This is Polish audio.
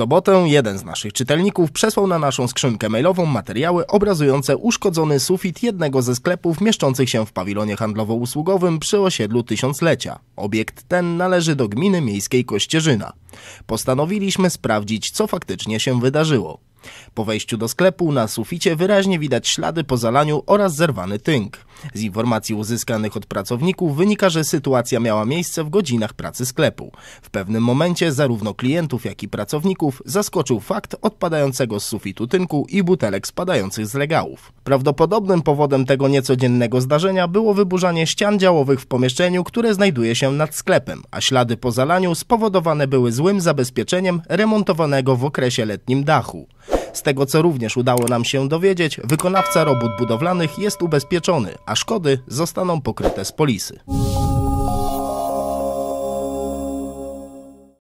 sobotę jeden z naszych czytelników przesłał na naszą skrzynkę mailową materiały obrazujące uszkodzony sufit jednego ze sklepów mieszczących się w pawilonie handlowo-usługowym przy osiedlu Tysiąclecia. Obiekt ten należy do Gminy Miejskiej Kościerzyna. Postanowiliśmy sprawdzić, co faktycznie się wydarzyło. Po wejściu do sklepu na suficie wyraźnie widać ślady po zalaniu oraz zerwany tynk. Z informacji uzyskanych od pracowników wynika, że sytuacja miała miejsce w godzinach pracy sklepu. W pewnym momencie zarówno klientów, jak i pracowników zaskoczył fakt odpadającego z sufitu tynku i butelek spadających z regałów. Prawdopodobnym powodem tego niecodziennego zdarzenia było wyburzanie ścian działowych w pomieszczeniu, które znajduje się nad sklepem, a ślady po zalaniu spowodowane były złym zabezpieczeniem remontowanego w okresie letnim dachu. Z tego, co również udało nam się dowiedzieć, wykonawca robót budowlanych jest ubezpieczony, a szkody zostaną pokryte z polisy.